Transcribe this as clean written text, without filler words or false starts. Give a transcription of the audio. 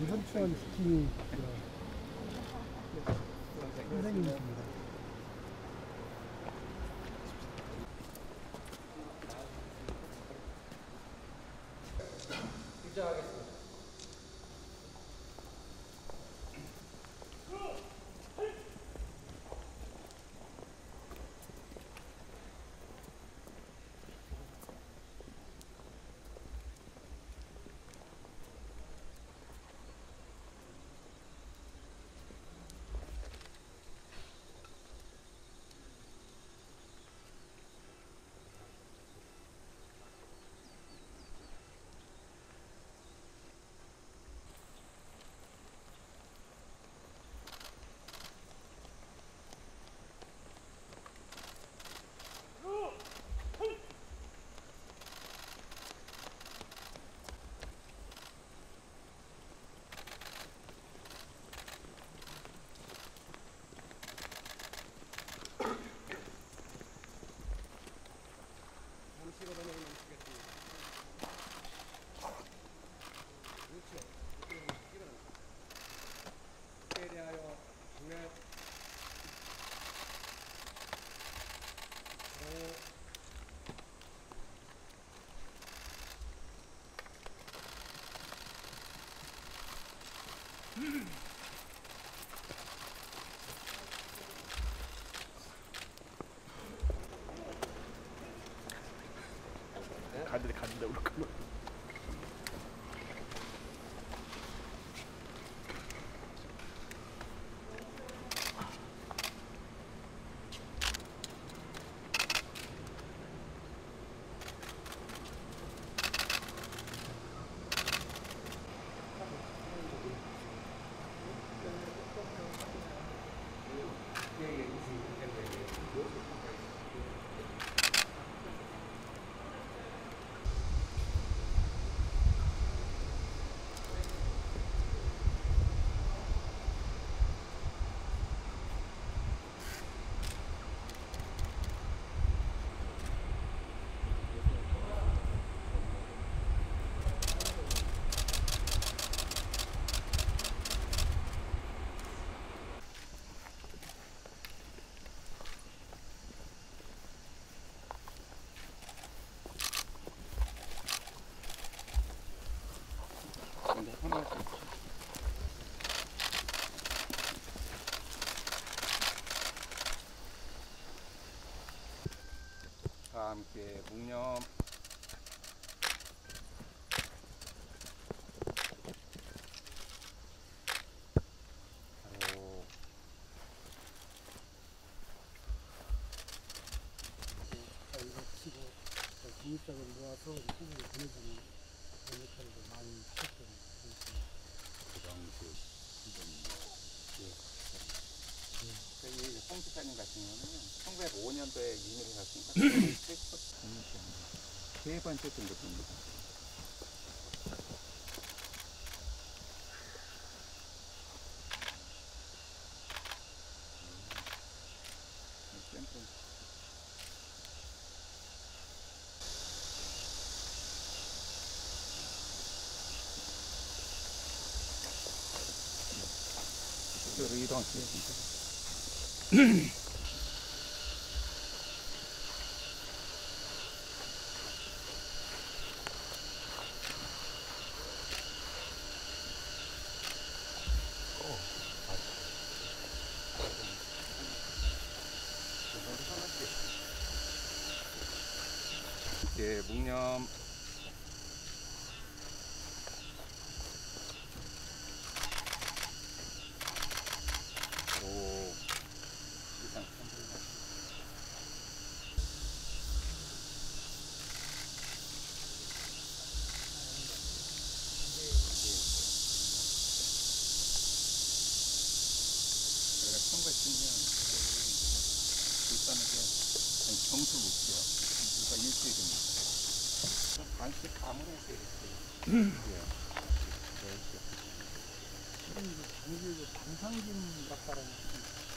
이현천 스키 선생님이십니다. 입장하겠습니다. 간다 울컥. 다 함께 묵념. 공립장을 모아서 후보를 보내주는 그런 역할을 많이 하셨던 그 당시에 저희 홍 집사님 같은 경우는 1905년도에 이민을 갔으니까 세 번째 정도입니다. 이동하겠습니다. 이제 묵념. 방상진 같다라는